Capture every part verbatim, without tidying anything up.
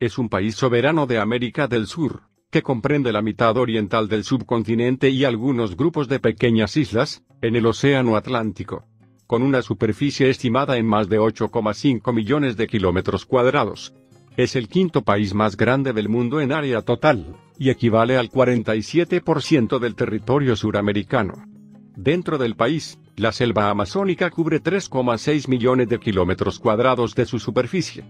Es un país soberano de América del Sur, que comprende la mitad oriental del subcontinente y algunos grupos de pequeñas islas, en el Océano Atlántico. Con una superficie estimada en más de ocho coma cinco millones de kilómetros cuadrados. Es el quinto país más grande del mundo en área total, y equivale al cuarenta y siete por ciento del territorio suramericano. Dentro del país, la selva amazónica cubre tres coma seis millones de kilómetros cuadrados de su superficie.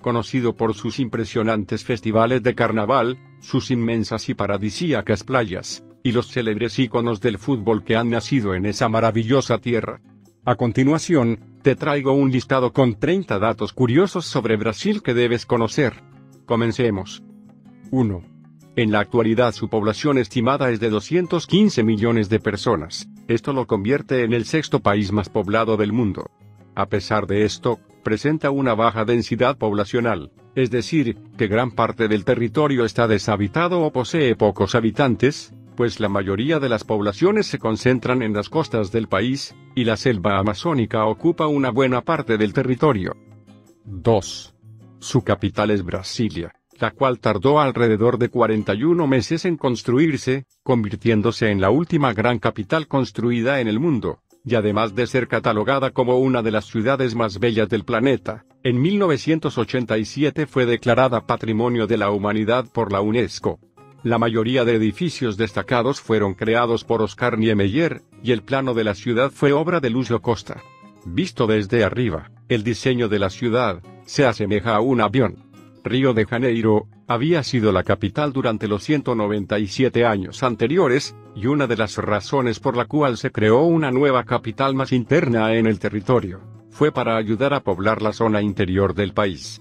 Conocido por sus impresionantes festivales de carnaval, sus inmensas y paradisíacas playas, y los célebres íconos del fútbol que han nacido en esa maravillosa tierra. A continuación, te traigo un listado con treinta datos curiosos sobre Brasil que debes conocer. Comencemos. uno. En la actualidad su población estimada es de doscientos quince millones de personas, esto lo convierte en el sexto país más poblado del mundo. A pesar de esto, presenta una baja densidad poblacional, es decir, que gran parte del territorio está deshabitado o posee pocos habitantes, pues la mayoría de las poblaciones se concentran en las costas del país, y la selva amazónica ocupa una buena parte del territorio. dos. Su capital es Brasilia, la cual tardó alrededor de cuarenta y un meses en construirse, convirtiéndose en la última gran capital construida en el mundo. Y además de ser catalogada como una de las ciudades más bellas del planeta, en mil novecientos ochenta y siete fue declarada Patrimonio de la Humanidad por la UNESCO. La mayoría de edificios destacados fueron creados por Oscar Niemeyer, y el plano de la ciudad fue obra de Lucio Costa. Visto desde arriba, el diseño de la ciudad se asemeja a un avión. Río de Janeiro había sido la capital durante los ciento noventa y siete años anteriores, y una de las razones por la cual se creó una nueva capital más interna en el territorio, fue para ayudar a poblar la zona interior del país.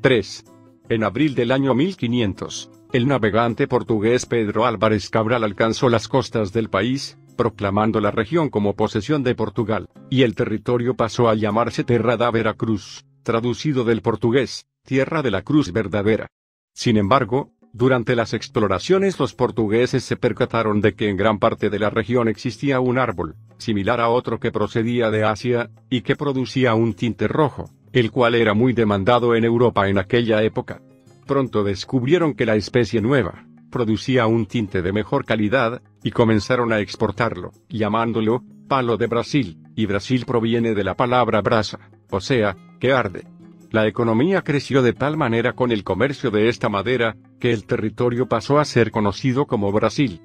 tres. En abril del año mil quinientos, el navegante portugués Pedro Álvarez Cabral alcanzó las costas del país, proclamando la región como posesión de Portugal, y el territorio pasó a llamarse Terra da Veracruz, traducido del portugués, Tierra de la Cruz Verdadera. Sin embargo, durante las exploraciones los portugueses se percataron de que en gran parte de la región existía un árbol, similar a otro que procedía de Asia, y que producía un tinte rojo, el cual era muy demandado en Europa en aquella época. Pronto descubrieron que la especie nueva producía un tinte de mejor calidad, y comenzaron a exportarlo, llamándolo palo de Brasil, y Brasil proviene de la palabra brasa, o sea, que arde. La economía creció de tal manera con el comercio de esta madera, que el territorio pasó a ser conocido como Brasil.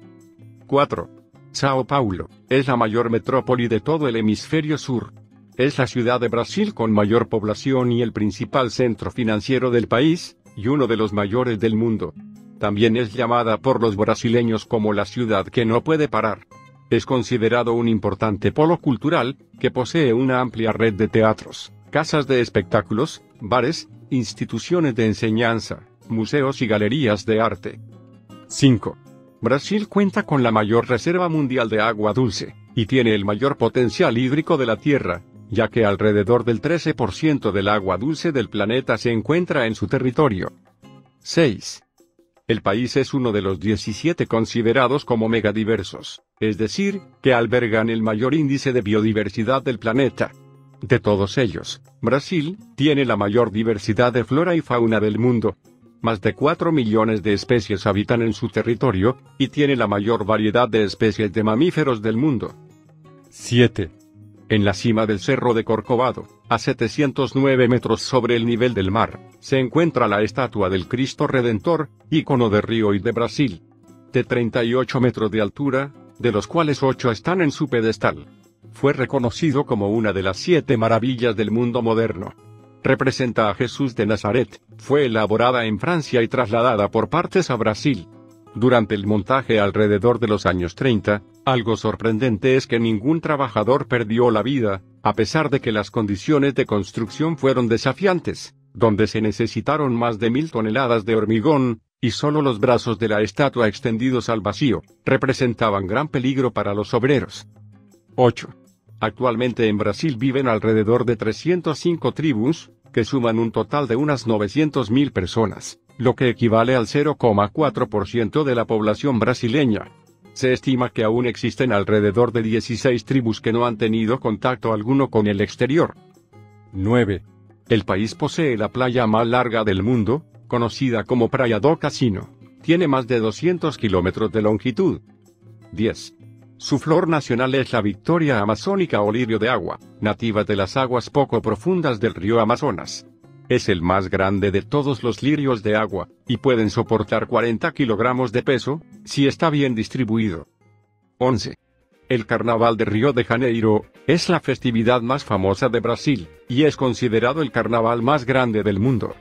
cuatro. Sao Paulo es la mayor metrópoli de todo el hemisferio sur. Es la ciudad de Brasil con mayor población y el principal centro financiero del país, y uno de los mayores del mundo. También es llamada por los brasileños como la ciudad que no puede parar. Es considerado un importante polo cultural, que posee una amplia red de teatros, casas de espectáculos, bares, instituciones de enseñanza, museos y galerías de arte. cinco. Brasil cuenta con la mayor reserva mundial de agua dulce, y tiene el mayor potencial hídrico de la Tierra, ya que alrededor del trece por ciento del agua dulce del planeta se encuentra en su territorio. seis. El país es uno de los diecisiete considerados como megadiversos, es decir, que albergan el mayor índice de biodiversidad del planeta. De todos ellos, Brasil tiene la mayor diversidad de flora y fauna del mundo. Más de cuatro millones de especies habitan en su territorio, y tiene la mayor variedad de especies de mamíferos del mundo. siete. En la cima del Cerro de Corcovado, a setecientos nueve metros sobre el nivel del mar, se encuentra la estatua del Cristo Redentor, ícono de Río y de Brasil. De treinta y ocho metros de altura, de los cuales ocho están en su pedestal. Fue reconocido como una de las siete maravillas del mundo moderno. Representa a Jesús de Nazaret, fue elaborada en Francia y trasladada por partes a Brasil. Durante el montaje alrededor de los años treinta, algo sorprendente es que ningún trabajador perdió la vida, a pesar de que las condiciones de construcción fueron desafiantes, donde se necesitaron más de mil toneladas de hormigón, y solo los brazos de la estatua extendidos al vacío, representaban gran peligro para los obreros. ocho. Actualmente en Brasil viven alrededor de trescientas cinco tribus, que suman un total de unas novecientas mil personas, lo que equivale al cero coma cuatro por ciento de la población brasileña. Se estima que aún existen alrededor de dieciséis tribus que no han tenido contacto alguno con el exterior. nueve. El país posee la playa más larga del mundo, conocida como Praia do Cassino, tiene más de doscientos kilómetros de longitud. diez. Su flor nacional es la Victoria Amazónica o lirio de agua, nativa de las aguas poco profundas del río Amazonas. Es el más grande de todos los lirios de agua, y pueden soportar cuarenta kilogramos de peso, si está bien distribuido. once. El Carnaval de Río de Janeiro es la festividad más famosa de Brasil, y es considerado el carnaval más grande del mundo.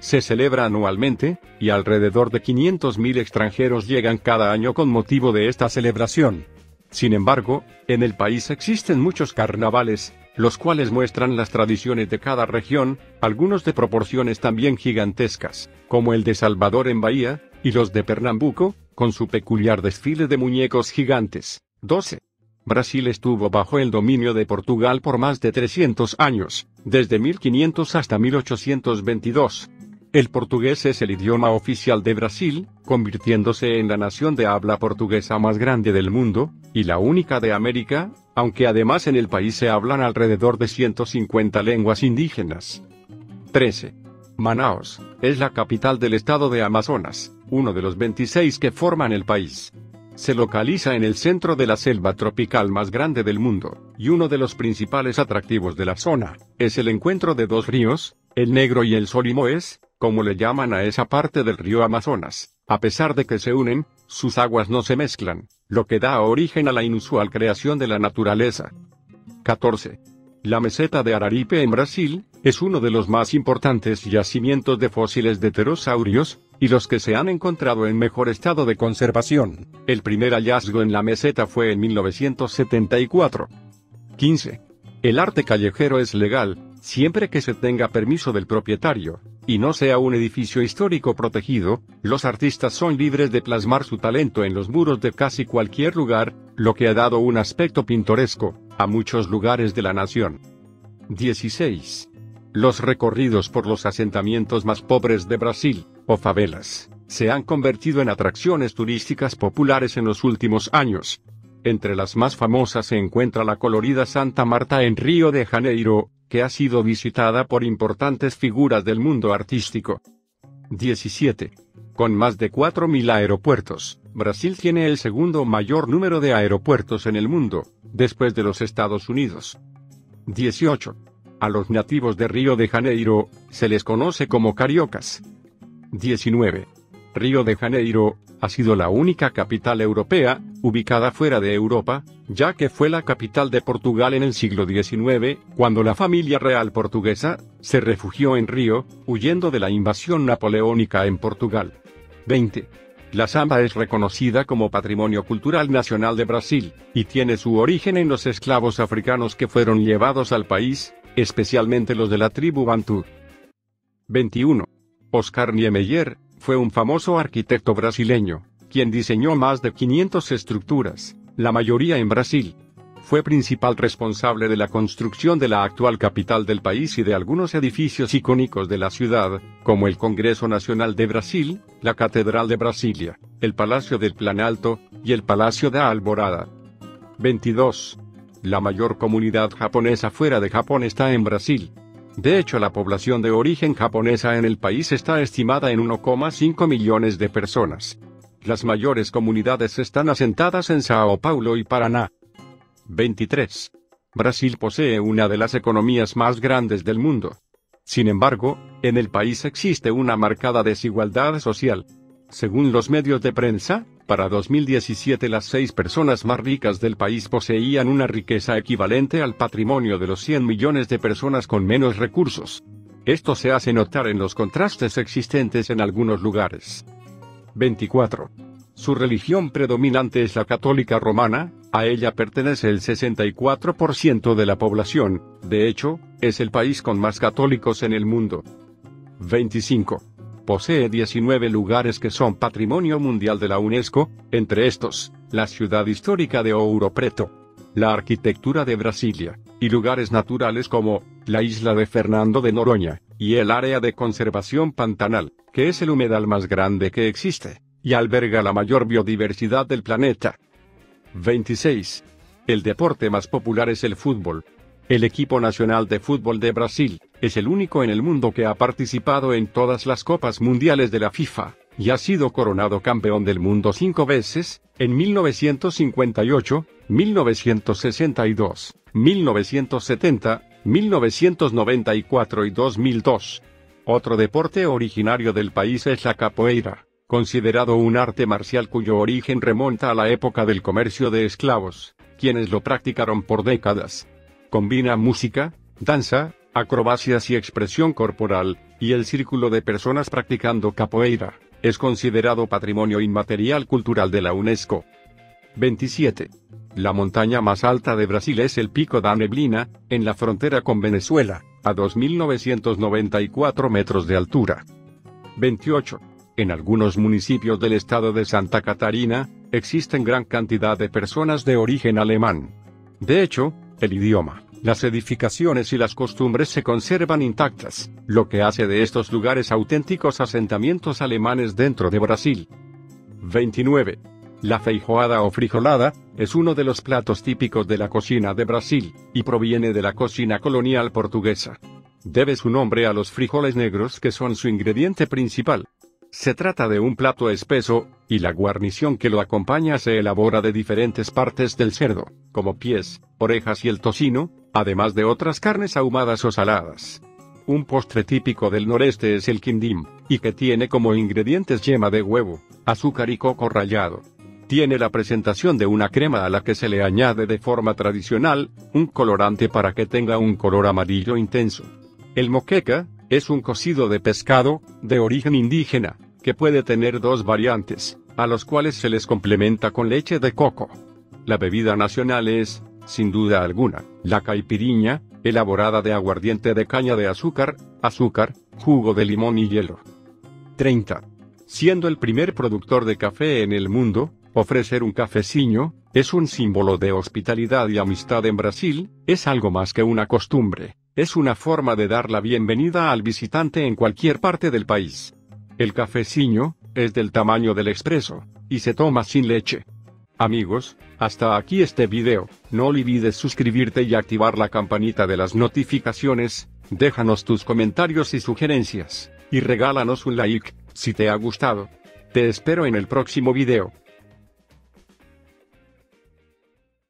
Se celebra anualmente, y alrededor de quinientos mil extranjeros llegan cada año con motivo de esta celebración. Sin embargo, en el país existen muchos carnavales, los cuales muestran las tradiciones de cada región, algunos de proporciones también gigantescas, como el de Salvador en Bahía, y los de Pernambuco, con su peculiar desfile de muñecos gigantes. doce. Brasil estuvo bajo el dominio de Portugal por más de trescientos años, desde mil quinientos hasta mil ochocientos veintidós. El portugués es el idioma oficial de Brasil, convirtiéndose en la nación de habla portuguesa más grande del mundo, y la única de América, aunque además en el país se hablan alrededor de ciento cincuenta lenguas indígenas. trece. Manaus es la capital del estado de Amazonas, uno de los veintiséis que forman el país. Se localiza en el centro de la selva tropical más grande del mundo, y uno de los principales atractivos de la zona es el encuentro de dos ríos, el Negro y el Solimões, como le llaman a esa parte del río Amazonas. A pesar de que se unen, sus aguas no se mezclan, lo que da origen a la inusual creación de la naturaleza. catorce. La meseta de Araripe en Brasil es uno de los más importantes yacimientos de fósiles de pterosaurios, y los que se han encontrado en mejor estado de conservación. El primer hallazgo en la meseta fue en mil novecientos setenta y cuatro. quince. El arte callejero es legal, siempre que se tenga permiso del propietario, y no sea un edificio histórico protegido. Los artistas son libres de plasmar su talento en los muros de casi cualquier lugar, lo que ha dado un aspecto pintoresco a muchos lugares de la nación. dieciséis. Los recorridos por los asentamientos más pobres de Brasil, o favelas, se han convertido en atracciones turísticas populares en los últimos años. Entre las más famosas se encuentra la colorida Santa Marta en Río de Janeiro, que ha sido visitada por importantes figuras del mundo artístico. diecisiete. Con más de cuatro mil aeropuertos, Brasil tiene el segundo mayor número de aeropuertos en el mundo, después de los Estados Unidos. dieciocho. A los nativos de Río de Janeiro se les conoce como cariocas. diecinueve. Río de Janeiro ha sido la única capital europea ubicada fuera de Europa, ya que fue la capital de Portugal en el siglo diecinueve, cuando la familia real portuguesa se refugió en Río, huyendo de la invasión napoleónica en Portugal. veinte. La samba es reconocida como Patrimonio Cultural Nacional de Brasil, y tiene su origen en los esclavos africanos que fueron llevados al país, especialmente los de la tribu Bantú. veintiuno. Oscar Niemeyer fue un famoso arquitecto brasileño, quien diseñó más de quinientas estructuras, la mayoría en Brasil. Fue principal responsable de la construcción de la actual capital del país y de algunos edificios icónicos de la ciudad, como el Congreso Nacional de Brasil, la Catedral de Brasilia, el Palacio del Planalto, y el Palacio da Alvorada. veintidós. La mayor comunidad japonesa fuera de Japón está en Brasil. De hecho, la población de origen japonesa en el país está estimada en uno coma cinco millones de personas. Las mayores comunidades están asentadas en Sao Paulo y Paraná. veintitrés. Brasil posee una de las economías más grandes del mundo. Sin embargo, en el país existe una marcada desigualdad social. Según los medios de prensa, para dos mil diecisiete las seis personas más ricas del país poseían una riqueza equivalente al patrimonio de los cien millones de personas con menos recursos. Esto se hace notar en los contrastes existentes en algunos lugares. veinticuatro. Su religión predominante es la católica romana, a ella pertenece el sesenta y cuatro por ciento de la población, de hecho, es el país con más católicos en el mundo. veinticinco. Posee diecinueve lugares que son Patrimonio Mundial de la UNESCO, entre estos, la ciudad histórica de Ouro Preto, la arquitectura de Brasilia, y lugares naturales como la isla de Fernando de Noronha, y el área de conservación Pantanal, que es el humedal más grande que existe, y alberga la mayor biodiversidad del planeta. veintiséis. El deporte más popular es el fútbol. El equipo nacional de fútbol de Brasil es el único en el mundo que ha participado en todas las copas mundiales de la FIFA, y ha sido coronado campeón del mundo cinco veces, en mil novecientos cincuenta y ocho, mil novecientos sesenta y dos, mil novecientos setenta, mil novecientos noventa y cuatro y dos mil dos. Otro deporte originario del país es la capoeira, considerado un arte marcial cuyo origen remonta a la época del comercio de esclavos, quienes lo practicaron por décadas. Combina música, danza, acrobacias y expresión corporal, y el círculo de personas practicando capoeira es considerado Patrimonio Inmaterial Cultural de la UNESCO. veintisiete. La montaña más alta de Brasil es el Pico da Neblina, en la frontera con Venezuela, a dos mil novecientos noventa y cuatro metros de altura. veintiocho. En algunos municipios del estado de Santa Catarina, existen gran cantidad de personas de origen alemán. De hecho, el idioma, las edificaciones y las costumbres se conservan intactas, lo que hace de estos lugares auténticos asentamientos alemanes dentro de Brasil. veintinueve. La feijoada o frijolada, es uno de los platos típicos de la cocina de Brasil, y proviene de la cocina colonial portuguesa. Debe su nombre a los frijoles negros que son su ingrediente principal. Se trata de un plato espeso, y la guarnición que lo acompaña se elabora de diferentes partes del cerdo, como pies, orejas y el tocino, además de otras carnes ahumadas o saladas. Un postre típico del noreste es el quindim, y que tiene como ingredientes yema de huevo, azúcar y coco rallado. Tiene la presentación de una crema a la que se le añade de forma tradicional, un colorante para que tenga un color amarillo intenso. El moqueca, es un cocido de pescado, de origen indígena, que puede tener dos variantes, a los cuales se les complementa con leche de coco. La bebida nacional es, sin duda alguna, la caipirinha, elaborada de aguardiente de caña de azúcar, azúcar, jugo de limón y hielo. treinta. Siendo el primer productor de café en el mundo, ofrecer un cafeciño, es un símbolo de hospitalidad y amistad en Brasil, es algo más que una costumbre, es una forma de dar la bienvenida al visitante en cualquier parte del país. El cafeciño, es del tamaño del expreso, y se toma sin leche. Amigos, hasta aquí este video, no olvides suscribirte y activar la campanita de las notificaciones, déjanos tus comentarios y sugerencias, y regálanos un like, si te ha gustado. Te espero en el próximo video.